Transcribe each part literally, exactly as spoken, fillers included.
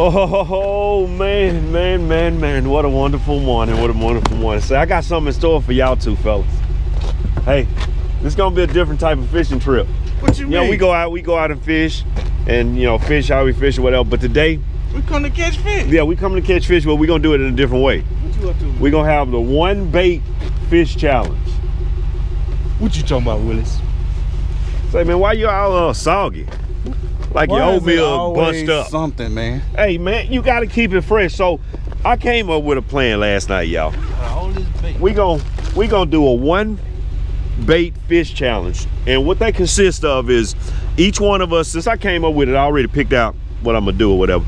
Oh man, man, man, man, what a wonderful morning, what a wonderful morning. So I got something in store for y'all too, fellas. Hey, this is gonna be a different type of fishing trip. What you, you mean? Know, we go out, we go out and fish, and you know, fish how we fish or whatever, but today we come to catch fish. Yeah, we come to catch fish, but we're gonna do it in a different way. What you up to, man? We're gonna have the one bait fish challenge. What you talking about, Willis? Say, man, why you all uh, soggy? Like your oatmeal busted up. Something, man. Hey, man, you gotta keep it fresh. So, I came up with a plan last night, y'all. We gon' we gon' do a one bait fish challenge, and what that consists of is each one of us. Since I came up with it, I already picked out what I'm gonna do or whatever.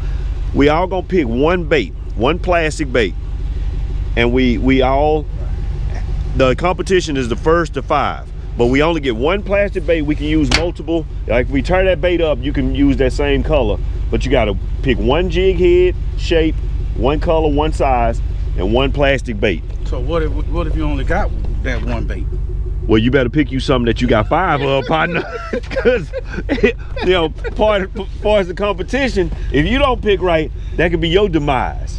We all gonna pick one bait, one plastic bait, and we we all. The competition is the first to five. But we only get one plastic bait. We can use multiple. Like if we turn that bait up, you can use that same color. But you gotta pick one jig head, shape, one color, one size, and one plastic bait. So what if what if you only got that one bait? Well, you better pick you something that you got five of, partner. Because you know, part as far as the competition, if you don't pick right, that could be your demise.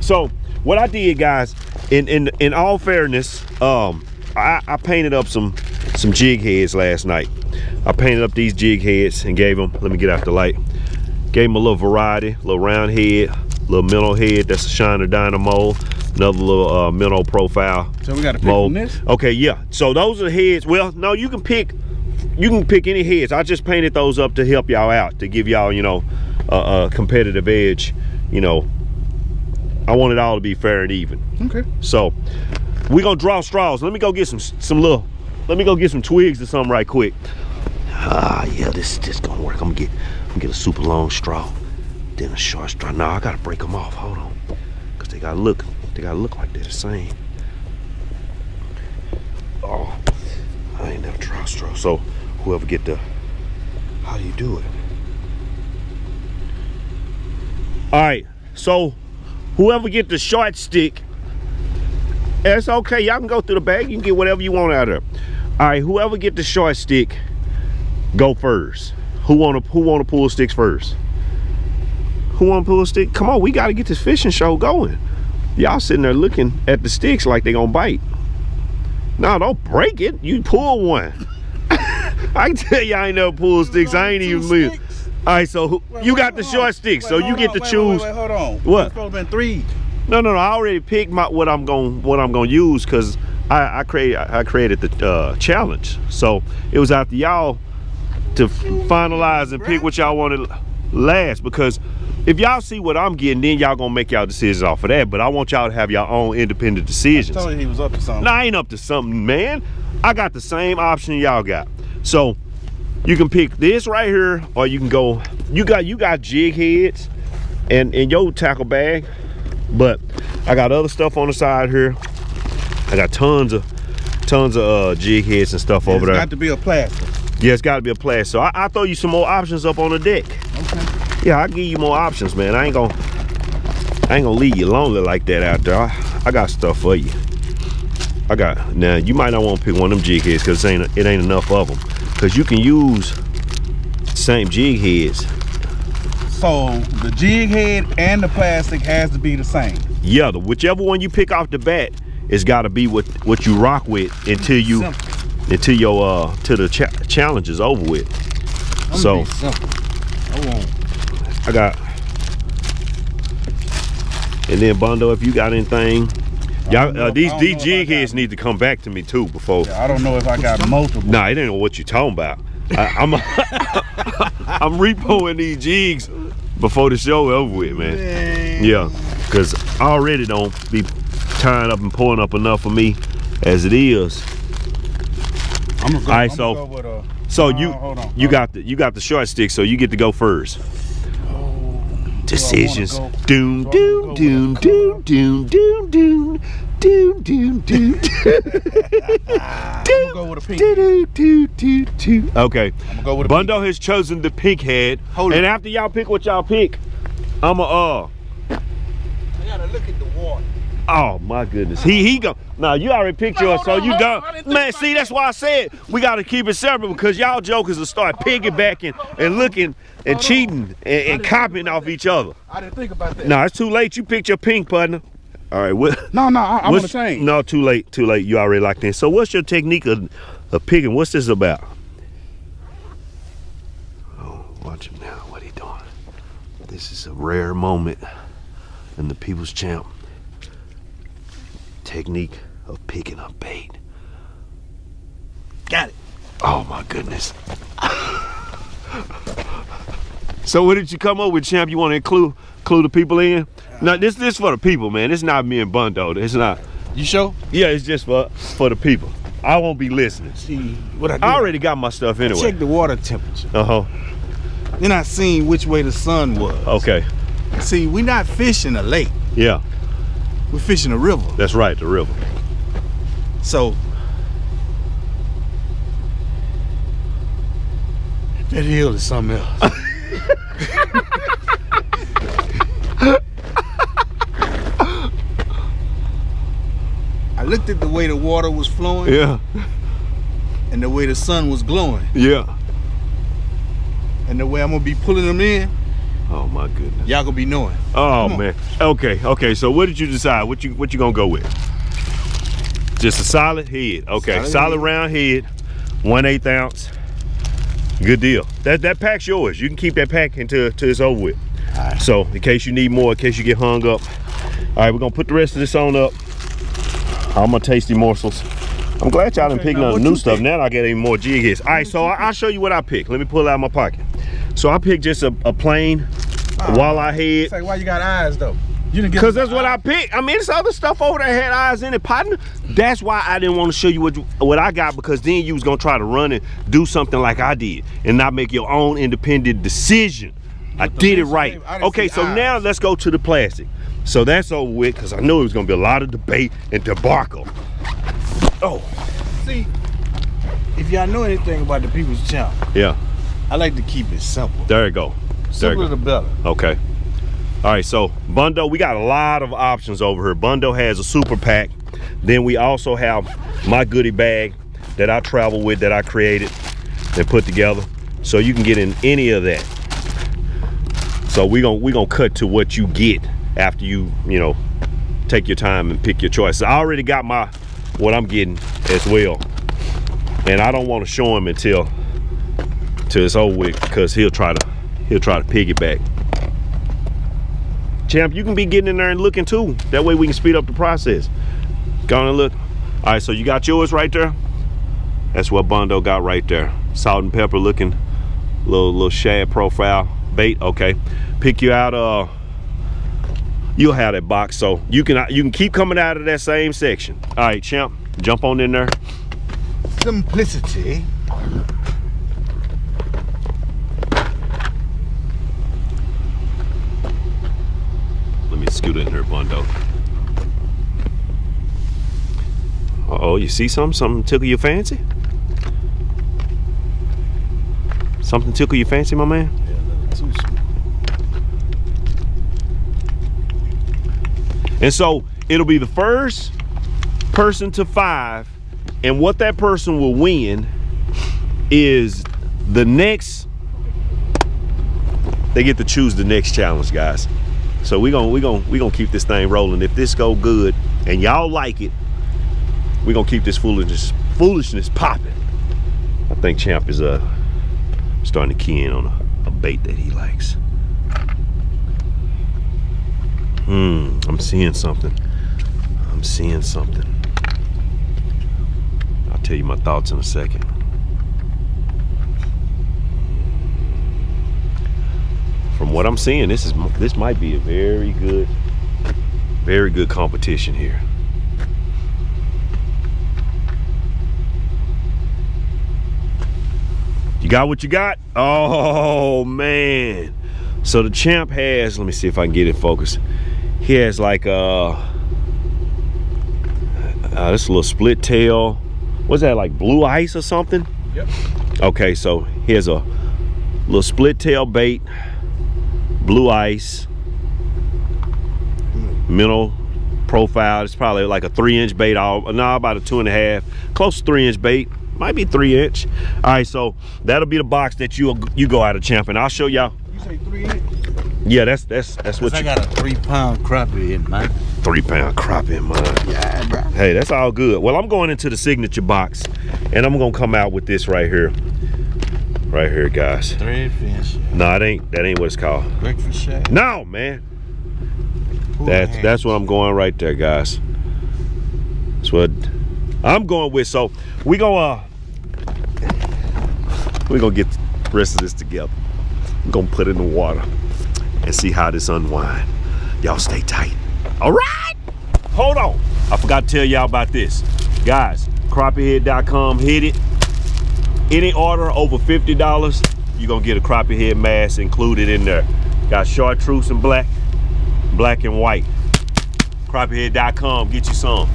So what I did, guys, in in in all fairness, um, I, I painted up some. some jig heads last night. I painted up these jig heads and gave them, let me get out the light, gave them a little variety, little round head, little minnow head, that's a Shiner Dynamo, another little uh, minnow profile. So we gotta pick from this? Okay, yeah, so those are the heads. Well, no, you can pick, you can pick any heads. I just painted those up to help y'all out, to give y'all, you know, a, a competitive edge. You know, I want it all to be fair and even. Okay. So, we're gonna draw straws. Let me go get some, some little, Let me go get some twigs or something right quick. Ah, yeah, this is just gonna work. I'm gonna get, I'm gonna get a super long straw, then a short straw. Nah, I gotta break them off. Hold on, cause they gotta look, they gotta look like they're the same. Oh, I ain't never tried straw. So whoever get the, how do you do it? All right, so whoever get the short stick, it's okay. Y'all can go through the bag. You can get whatever you want out of there. All right, whoever get the short stick, go first. Who wanna who wanna pull sticks first? Who wanna pull a stick? Come on, we gotta get this fishing show going. Y'all sitting there looking at the sticks like they gonna bite. No, don't break it. You pull one. I can tell you I ain't never pulled sticks. I ain't even live. All right, so who, wait, you got the short stick, so you get to choose. Wait, wait, hold on. What? It's supposed to have been three. No, no, no! I already picked my what I'm going what I'm gonna use because I, I create I created the uh, challenge. So it was out to y'all to finalize and pick what y'all wanted last. Because if y'all see what I'm getting, then y'all gonna make y'all decisions off of that. But I want y'all to have your own independent decisions. I told you he was up to something. No, I ain't up to something, man. I got the same option y'all got. So you can pick this right here, or you can go. You got you got jig heads and in your tackle bag. But I got other stuff on the side here. I got tons of tons of uh, jig heads and stuff yeah, over there. It's got to be a plastic. Yeah, it's got to be a plastic. So I, I throw you some more options up on the deck. Okay. Yeah, I'll give you more options, man. I ain't gonna I ain't gonna leave you lonely like that out there. I, I got stuff for you. I got now. You might not want to pick one of them jig heads because it ain't it ain't enough of them. Because you can use same jig heads. So the jig head and the plastic has to be the same. Yeah, the, whichever one you pick off the bat, it's got to be what what you rock with until you simple. until your uh till the cha challenge is over with. I'm so I, I got. And then Bondo, if you got anything, y'all uh, these these jig heads need to come back to me too before. Yeah, I don't know if I got multiple. Nah, it ain't what you talking about. I, I'm I'm repoing these jigs before the show over with, man. Dang. Yeah, because I already don't be tying up and pulling up enough for me as it is. I'm gonna go, All right, I'm so gonna go with a, so you uh, you got the you got the short stick, so you get to go first. Oh, decisions. Go? Doom so doom doom doom doom doom doom. Do do do do. I'm gonna go with a pink. Do do do do. Okay. I'm gonna go with a Bondo pink. Has chosen the pink head. Hold and it. After y'all pick what y'all pick, I'ma uh. I gotta look at the water. Oh my goodness, he he go. Now you already picked yours, so you done. Man, see, that's why I said we gotta keep it separate, because y'all jokers will start piggybacking and looking and cheating and, and copying off each other. I didn't think about that. No, nah, it's too late. You picked your pink, partner. All right, what? No, no, I, I want to change. No, too late, too late. You already locked in. So, what's your technique of, of picking? What's this about? Oh, watch him now. What he doing? This is a rare moment in the People's Champ. Technique of picking up bait. Got it. Oh my goodness. So what did you come up with, champ? You want to include clue the people in? No, this this for the people, man. It's not me and Bondo. It's not. You sure? Yeah, it's just for for the people. I won't be listening. See what I do? I already got my stuff anyway. I checked the water temperature. Uh huh. Then I seen which way the sun was. Okay. See, we not fishing a lake. Yeah. We're fishing a river. That's right, the river. So that hill is something else. I looked at the way the water was flowing. Yeah. And the way the sun was glowing. Yeah. And the way I'm gonna be pulling them in. Oh my goodness. Y'all gonna be knowing. Oh man. Okay, okay. So what did you decide? What you what you gonna go with? Just a solid head. Okay, solid, solid head. Round head, one eighth ounce. Good deal. That that pack's yours. You can keep that pack until, until it's over with. All right. So in case you need more, in case you get hung up. All right, we're gonna put the rest of this on up. All my tasty morsels. I'm glad y'all didn't okay, pick up new stuff. Pick? Now I get even more jig hits. All right, so I, I'll show you what I picked. Let me pull it out of my pocket. So I picked just a, a plain uh, walleye head. Say, why you got eyes though? You didn't get. Cause that's eyes. What I picked. I mean, it's other stuff over there had eyes in it, partner. That's why I didn't want to show you what you, what I got, because then you was gonna try to run and do something like I did and not make your own independent decision. But I did it right. Okay, so eyes. Now let's go to the plastic. So that's over with, cause I knew it was gonna be a lot of debate and debacle. Oh, see, if y'all know anything about the People's Champ, yeah, I like to keep it simple. There you go. Simpler the better. Okay. All right, so Bondo, we got a lot of options over here. Bondo has a super pack. Then we also have my goodie bag that I travel with, that I created and put together. So you can get in any of that. So we're gonna we're gonna cut to what you get after you, you know, take your time and pick your choices. I already got my what I'm getting as well. And I don't want to show him until till it's over with, because he'll try to he'll try to piggyback. Champ, you can be getting in there and looking too. That way we can speed up the process. Go on and look. All right, so you got yours right there. That's what Bondo got right there. Salt and pepper looking, little little shad profile bait. Okay, pick you out. Uh, you'll have that box, so you can you can keep coming out of that same section. All right, champ, jump on in there. Simplicity. Let me scoot in there, Bondo. Uh oh, you see something? Something tickle your fancy? Something tickle your fancy, my man? Yeah, that's too small. And so it'll be the first person to five, and what that person will win is the next. They get to choose the next challenge, guys. So we're gonna we're gonna we're gonna keep this thing rolling. If this go good and y'all like it, we're gonna keep this foolishness foolishness popping. I think Champ is uh starting to key in on a, a bait that he likes. Hmm, I'm seeing something. I'm seeing something. I'll tell you my thoughts in a second. From what I'm seeing, this is this might be a very good, very good competition here. You got what you got? Oh man. So the champ has, let me see if I can get it focused. He has like a, uh, this little split tail. What's that, like blue ice or something? Yep. Okay, so here's a little split tail bait, blue ice, minnow profile. It's probably like a three inch bait, all now about a two and a half, close to three inch bait, might be three inch. All right, so that'll be the box that you you go out of champ, and I'll show y'all. You say three inch? Yeah, that's that's that's what I you got. A three pound crappie in mine. Three pound crappie in mine. Yeah, bro. Hey, that's all good. Well, I'm going into the signature box, and I'm gonna come out with this right here. Right here, guys. Three fish. No, it ain't. That ain't what it's called. Breakfast shack. No, man. Ooh, that's man. That's what I'm going right there, guys. That's what I'm going with. So we gonna uh, we gonna get the rest of this together. I'm gonna put it in the water and see how this unwind. Y'all stay tight. All right. Hold on. I forgot to tell y'all about this, guys. crappie head dot com. Hit it. Any order over fifty dollars, you're gonna get a crappie head mask included in there. Got chartreuse and black, black and white. crappie head dot com, get you some.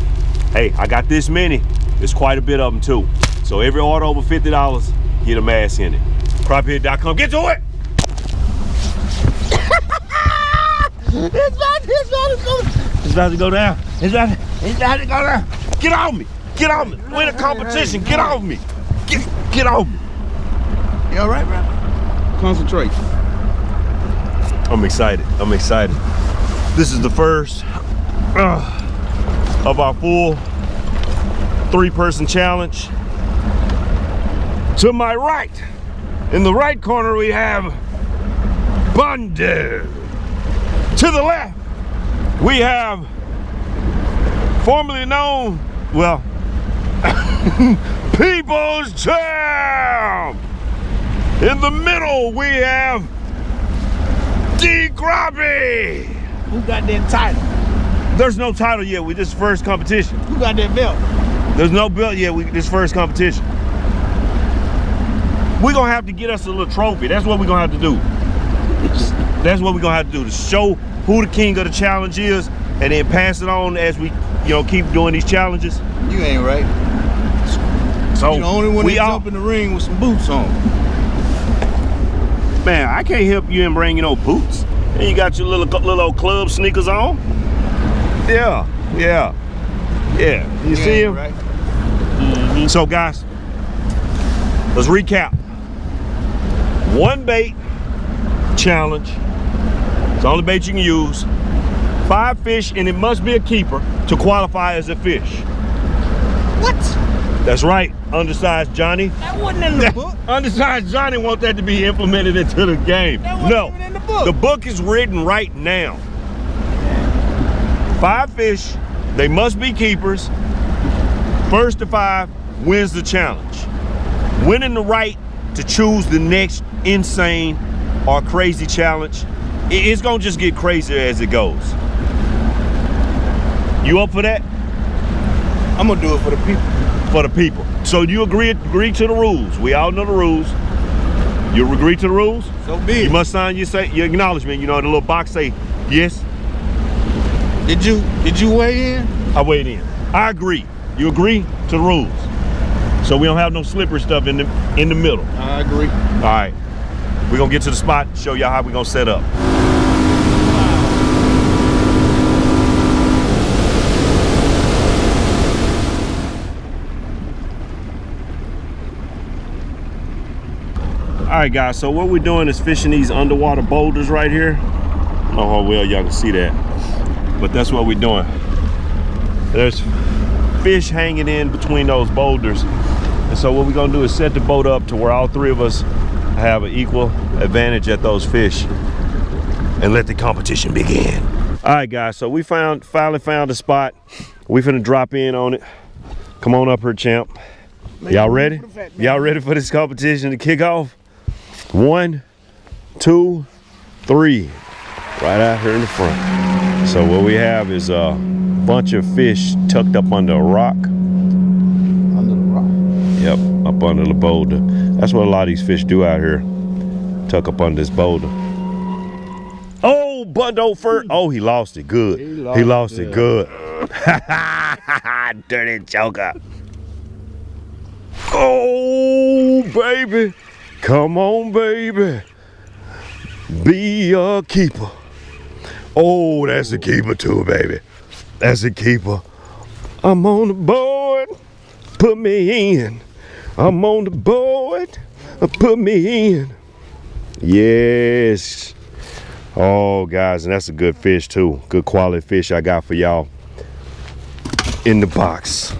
Hey, I got this many. There's quite a bit of them too. So every order over fifty dollars, get a mask in it. crappie head dot com, get to it! It's about, it's about to go down. It's about to go down. It's about to, it's about to go down. Get on me, get on me. Win a competition, get on me. Get, get on me. You all right, bro? Concentrate. I'm excited. I'm excited. This is the first uh, of our full three-person challenge. To my right, in the right corner, we have Bondo. To the left, we have formerly known, well, People's Champ. In the middle, we have D. Crappie. Who got that title? There's no title yet. We just first competition. Who got that belt? There's no belt yet. We this first competition. We're gonna have to get us a little trophy. That's what we're gonna have to do. That's what we're gonna have to do, to show who the king of the challenge is, and then pass it on as we, you know, keep doing these challenges. You ain't right. So you're the only one that's up in the ring with some boots on. Man, I can't help you in bringing no boots. And you got your little little old club sneakers on. Yeah, yeah, yeah. You, you see him? Right. Mm-hmm. So guys, let's recap. One bait challenge. It's the only bait you can use. Five fish, and it must be a keeper to qualify as a fish. What? That's right, undersized Johnny. That wasn't in the that, book. Undersized Johnny wants that to be implemented into the game. That wasn't no, even in the book. The book is written right now. Five fish, they must be keepers. First to five wins the challenge. Winning the right to choose the next insane or crazy challenge. It's gonna just get crazier as it goes. You up for that? I'm gonna do it for the people. For the people. So you agree agree to the rules. We all know the rules. You agree to the rules? So be it. You must sign your say your acknowledgement. You know, in the little box say yes. Did you did you weigh in? I weighed in. I agree. You agree to the rules. So we don't have no slippery stuff in the in the middle. I agree. All right. We're gonna get to the spot, show y'all how we're gonna set up. All right, guys, so what we're doing is fishing these underwater boulders right here. I don't know how well y'all can see that, but that's what we're doing. There's fish hanging in between those boulders. And so what we're gonna do is set the boat up to where all three of us have an equal advantage at those fish and let the competition begin. All right, guys, so we found finally found a spot. We finna drop in on it. Come on up here, champ. Y'all ready? Y'all ready for this competition to kick off? One, two, three. Right out here in the front. So what we have is a bunch of fish tucked up under a rock. Under the rock? Yep, up under the boulder. That's what a lot of these fish do out here. Tuck up under this boulder. Oh, Bondo first. Oh, he lost it good. He lost, he lost it good. Dirty joker. Oh, baby. Come on, baby, be a keeper. Oh, that's a keeper too, baby. That's a keeper. I'm on the board. Put me in. I'm on the board. Put me in. Yes. Oh, guys, and that's a good fish, too. Good quality fish I got for y'all in the box.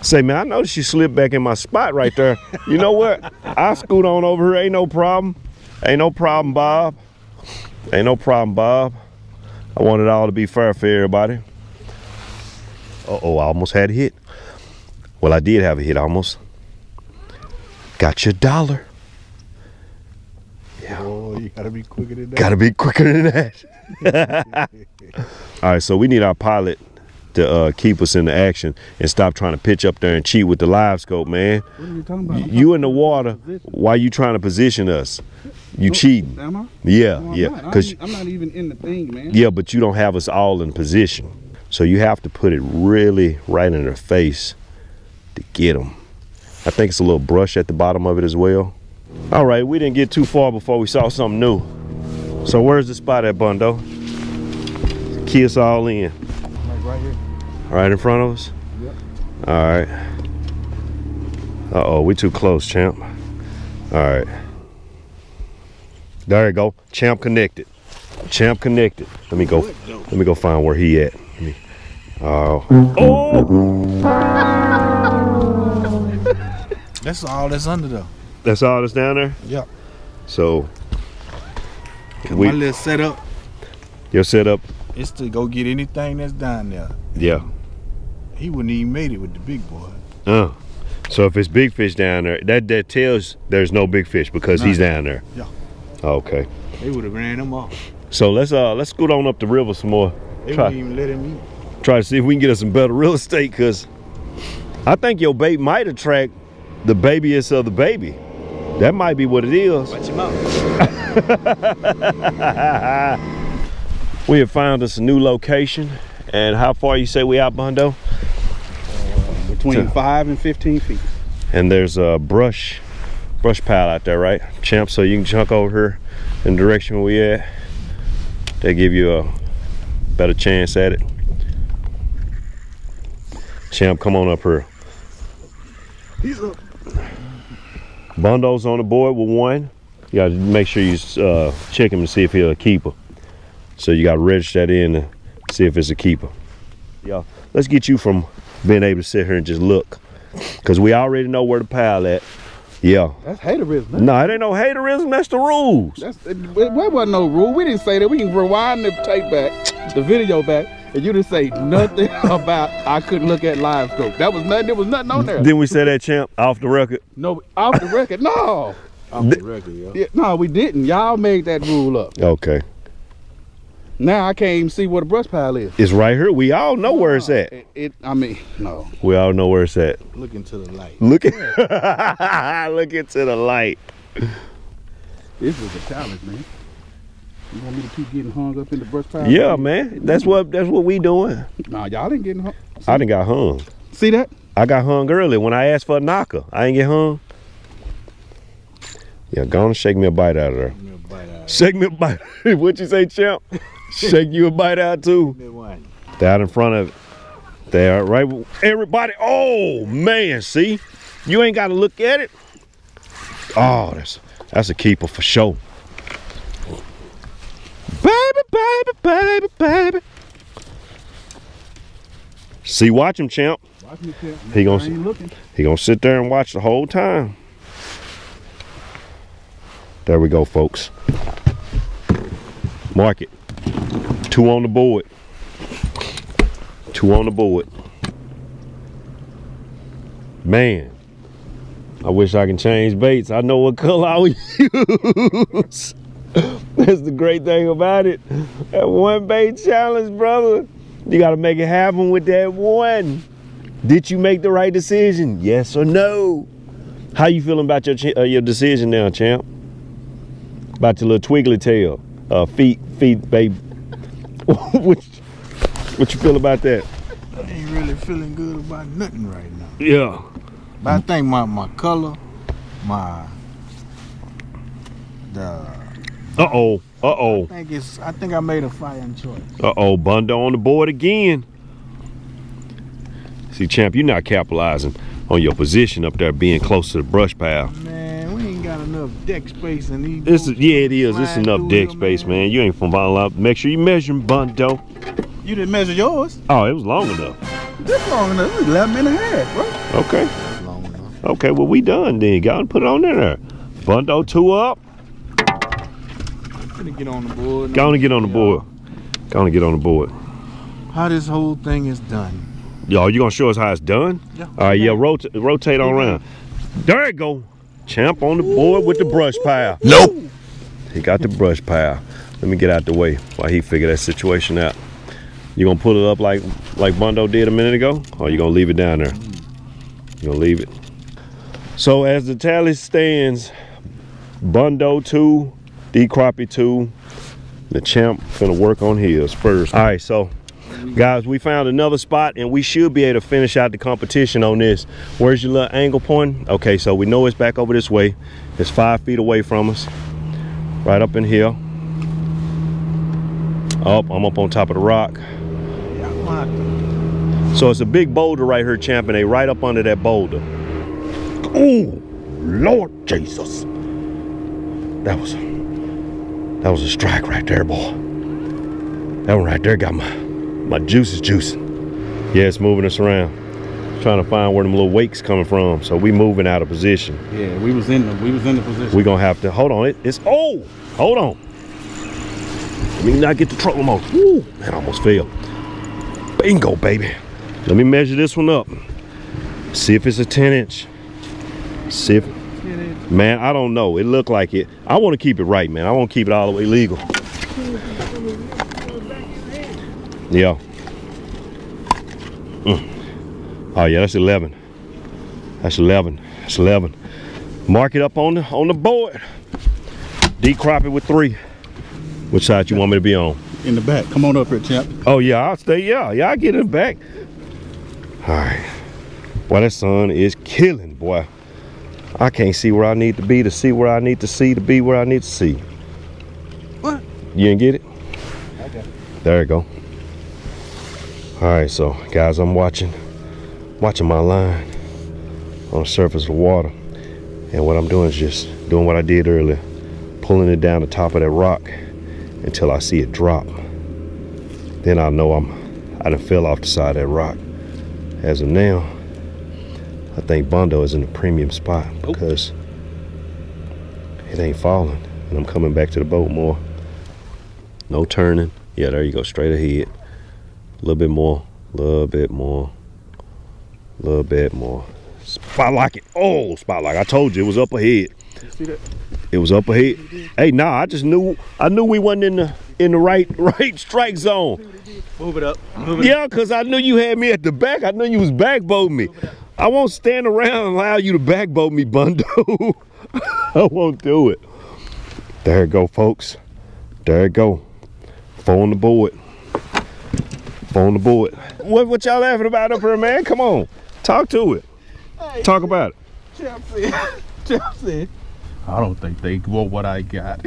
Say, man, I noticed you slipped back in my spot right there. You know what? I scoot on over here. Ain't no problem. Ain't no problem, Bob. Ain't no problem, Bob. I want it all to be fair for everybody. Uh-oh, I almost had a hit. Well, I did have a hit almost. Got your dollar. Yeah. Oh, you gotta be quicker than that. Gotta be quicker than that. All right, so we need our pilot to uh, keep us in the action and stop trying to pitch up there and cheat with the live scope, man. What are you talking about? You in the water, why you trying to position us? You no, cheating. Am I? Yeah, no, I'm yeah. Not. Cause I'm not even in the thing, man. Yeah, but you don't have us all in position. So you have to put it really right in their face to get them. I think it's a little brush at the bottom of it as well. All right, we didn't get too far before we saw something new. So where's the spot at, Bondo? Key us all in. Like right here. Right in front of us? Yep. All right. Uh-oh, we too close, champ. All right. There you go. Champ connected. Champ connected. Let me go. Let me go find where he at. Let me, oh. Oh! That's all that's under though. That's all that's down there? Yeah. So we, my little setup. Your setup? It's to go get anything that's down there. Yeah. He wouldn't even made it with the big boy. Oh. So if it's big fish down there, that, that tells there's no big fish because nah, he's down there. Yeah. Okay. They would have ran him off. So let's uh let's scoot on up the river some more. They try, wouldn't even let him eat. Try to see if we can get us some better real estate, because I think your bait might attract the babyest of the baby. That might be what it is. Watch your mouth. We have found us a new location. And how far you say we out, Bondo? Uh, between five and fifteen feet. And there's a brush. brush pile out there, right, champ? So you can chunk over here in the direction we at. They give you a better chance at it. Champ, come on up here. He's up. Bondo's on the board with one. You gotta make sure you uh, check him to see if he's a keeper. So you gotta register that in and see if it's a keeper. Yeah, let's get you from being able to sit here and just look, because we already know where the pile at. Yeah. That's haterism. Man. No, it ain't no haterism. That's the rules. That's, it, there wasn't no rule. We didn't say that. We can rewind the tape back, the video back, and you didn't say nothing about I couldn't look at live scope. That was nothing. There was nothing on there. Didn't we say that, champ? Off the record? No, off the record. No. Off the record, yeah. yeah. No, we didn't. Y'all made that rule up. Okay. Now I can't even see where the brush pile is. It's right here. We all know where it's at. It, it I mean, no. We all know where it's at. Look into the light. Look at, look into the light. This is a challenge, man. You want me to keep getting hung up in the brush pile? Yeah, man. That's what that's what we doing. Nah, y'all didn't get hung. See? I didn't got hung. See that? I got hung early when I asked for a knocker. I ain't get hung. Yeah, go on and shake me a bite out of there. Shake me a bite. What you say, champ? Shake you a bite out too. That in front of it. They are right. Everybody. Oh man, see? You ain't gotta look at it. Oh, that's that's a keeper for sure. Baby, baby, baby, baby. See, watch him, champ. Watch me, champ. He gonna, he gonna sit there and watch the whole time. There we go, folks. Mark it. Two on the board. Two on the board. Man, I wish I can change baits. I know what color I would use. That's the great thing about it. That one bait challenge, brother. You gotta make it happen with that one. Did you make the right decision? Yes or no? How you feeling about your uh, your decision now, champ? About your little twiggly tail, uh, feet, feet, baby. what, what you feel about that? I ain't really feeling good about nothing right now. Yeah. But I think my, my color, my, the. Uh-oh, uh-oh. I think it's, I think I made a fine choice. Uh-oh, Bondo on the board again. See, champ, you're not capitalizing on your position up there being close to the brush pile. Man, we ain't got enough deck space in these. This is, yeah, it is. It's enough deck space, man. man. You ain't from Bondo. Make sure you measure them, Bondo. You didn't measure yours. Oh, it was long enough. This long enough. It was eleven and a half, bro. Okay. Long enough. Okay, well, we done then. Go and put it on there. Bondo, two up. Gonna get on the board. Go on and get on the board. Go on and get on the board. How this whole thing is done. Y'all, you gonna show us how it's done? Yeah. All right, yeah, rota rotate on around. There you go. Champ on the board. Ooh. With the brush pile. Nope. He got the brush pile. Let me get out the way while he figure that situation out. You gonna pull it up like like Bondo did a minute ago? Or you gonna leave it down there? You gonna leave it. So as the tally stands, Bondo two, D. Crappie two, the champ gonna work on his first. All right, so guys, we found another spot and we should be able to finish out the competition on this. Where's your little angle point? Okay, so we know it's back over this way. It's five feet away from us, right up in here. Up, I'm up on top of the rock. So it's a big boulder right here, champ, and they right up under that boulder. Oh, Lord Jesus. That was, that was a strike right there, boy. That one right there got my... my juice is juicing. Yeah, it's moving us around. Trying to find where them little wakes coming from. So we moving out of position. Yeah, we was in the we was in the position. We're gonna have to hold on. It, it's oh, hold on. Let me not get the truck mode. Woo, that almost fell. Bingo, baby. Let me measure this one up. See if it's a ten inch. See if ten inch. Man, I don't know. It looked like it. I want to keep it right, man. I want to keep it all the way legal. Yeah. Mm. Oh yeah, that's eleven. That's eleven. That's eleven. Mark it up on the on the board. D. Crappie with three. Which side you want me to be on? In the back. Come on up here, champ. Oh yeah, I'll stay. Yeah, yeah, I get in the back. All right. Boy, that sun is killing, boy. I can't see where I need to be to see where I need to see to be where I need to see. What? You didn't get it? I got it. There you go. Alright, so guys, I'm watching watching my line on the surface of the water, and what I'm doing is just doing what I did earlier, pulling it down the top of that rock until I see it drop. Then I know I'm I done fell off the side of that rock. As of now, I think Bondo is in the premium spot because it ain't falling, and I'm coming back to the boat more. No turning. Yeah, there you go, straight ahead. A little bit more, a little bit more, a little bit more. Spot like it. Oh, spot like I told you, it was up ahead. You see that? It was up ahead. Hey, nah, I just knew, I knew we wasn't in the in the right right strike zone. Move it up. Move it yeah, cause I knew you had me at the back. I knew you was backboating me. I won't stand around and allow you to backboat me, Bondo. I won't do it. There it go, folks. There it go. Four on the board. On the board. What, what y'all laughing about up here, man? Come on, talk to it. Hey, talk about it. Chelsea, Chelsea. I don't think they want what I got.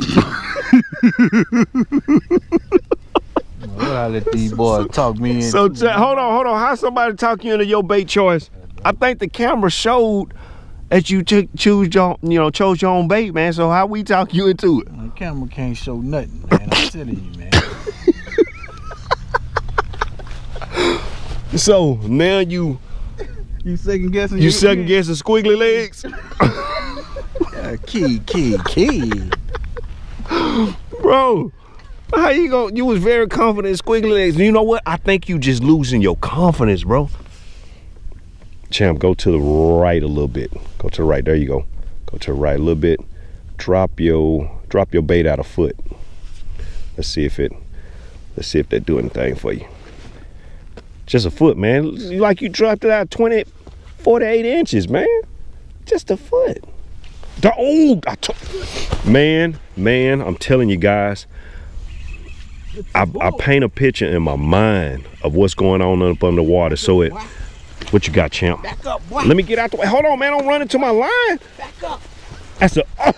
Well, I let these boys so, talk me in. So hold on, hold on. How somebody talk you into your bait choice? I think the camera showed that you ch choose your, you know, chose your own bait, man. So how we talk you into it? The camera can't show nothing, man. I'm telling you, man. So now you you second guessing you second guessing squiggly legs. Yeah, key key key, bro. How you gonna? You was very confident in squiggly legs. You know what? I think you just losing your confidence, bro. Champ, go to the right a little bit. Go to the right. There you go. Go to the right a little bit. Drop your drop your bait out a foot. Let's see if it. Let's see if they do anything for you. Just a foot, man. Like you dropped it out twenty, forty-eight inches, man. Just a foot. The, oh, I t man, man, I'm telling you guys, I, I paint a picture in my mind of what's going on up under the water. So it, what you got, champ? Back up, boy. Let me get out the way. Hold on, man, don't run into my line. Back up. That's a, oh.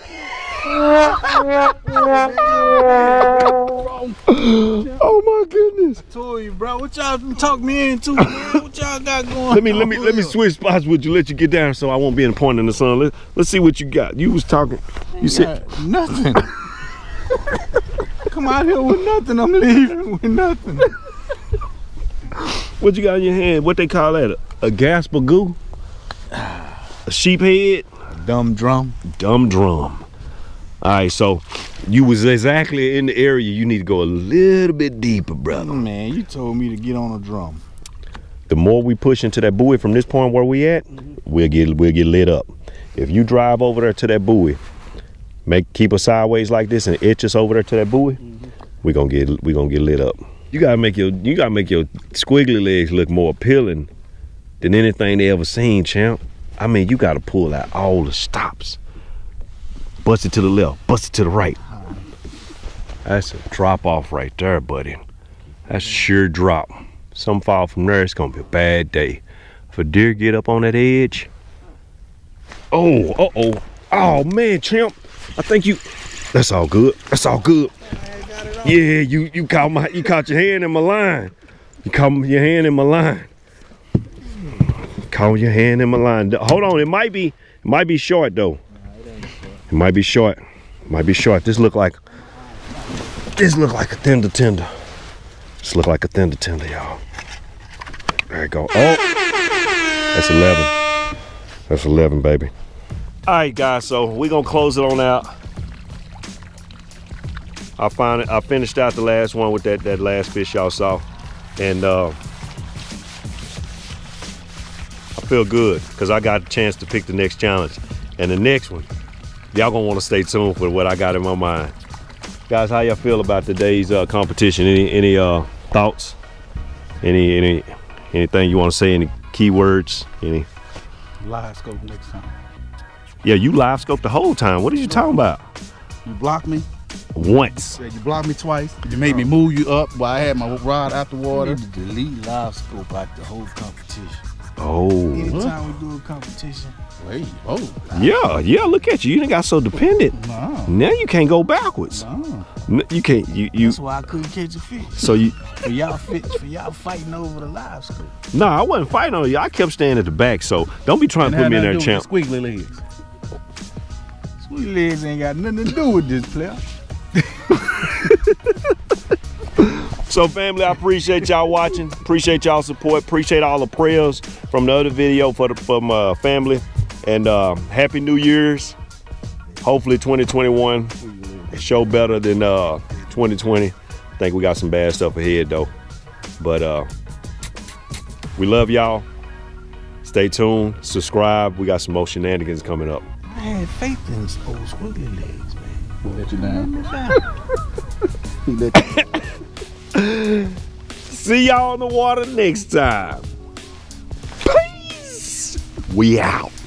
Oh my goodness! I told you, bro. What y'all talk me into? What y'all got going on? Let me, let me, let me switch spots with you. Let you get down, so I won't be in the point in the sun. Let, let's see what you got. You was talking. You said nothing. Come out here with nothing. I'm leaving with nothing. What you got in your hand? What they call that? A, a gasper-goo? A sheep head? Dumb drum. Dumb drum. All right, so you was exactly in the area. You need to go a little bit deeper, brother. Man, you told me to get on a drum. The more we push into that buoy from this point where we at, we'll get we'll get lit up. If you drive over there to that buoy, make keep us sideways like this and itch us over there to that buoy, mm-hmm. we're gonna get we're gonna get lit up. You gotta make your you gotta make your squiggly legs look more appealing than anything they ever seen, champ. I mean, you gotta pull out all the stops. Bust it to the left, bust it to the right. That's a drop off right there, buddy. That's a sure drop. Some fall from there, it's gonna be a bad day. If a deer get up on that edge. Oh, uh-oh. Oh man, champ. I think you that's all good. That's all good. Yeah, you you caught my you caught your hand in my line. You caught your hand in my line. Caught your hand in my line. Hold on, it might be it might be short though. It might be short. It might be short. This look like this look like a tender tender. This look like a tender tender, y'all. There you go. Oh, that's eleven. That's eleven, baby. All right, guys. So we're gonna close it on out. I find it, I finished out the last one with that that last fish y'all saw, and uh, I feel good because I got a chance to pick the next challenge, and the next one, y'all gonna want to stay tuned for what I got in my mind. Guys, how y'all feel about today's uh, competition? Any any uh, thoughts? Any any anything you want to say? Any keywords? Any? Live scope next time. Yeah, you live scoped the whole time. What are you talking about? You blocked me. Once. You, you blocked me twice. You made me move you up while I had my rod out the water. You need to delete live scope out the whole competition. Oh. Anytime what? We do a competition. Wait, oh. Yeah, yeah, look at you. You done got so dependent. No. Now you can't go backwards. No. You can't, you, you. That's why I couldn't catch a fish. So you. For y'all fish, for y'all fighting over the live scope. No, nah, I wasn't fighting on you. I kept staying at the back, so don't be trying and to put me in there, champ. Squiggly legs. Squiggly legs ain't got nothing to do with this, player. So family, I appreciate y'all watching, appreciate y'all support, appreciate all the prayers from the other video for the from uh family, and uh happy new year's. Hopefully twenty twenty-one show better than uh twenty twenty. I think we got some bad stuff ahead though, but uh we love y'all. Stay tuned, subscribe. We got some more shenanigans coming up. I had faith in those old squiggly legs, man. He let you down. He let you down. See y'all in the water next time. Peace. We out.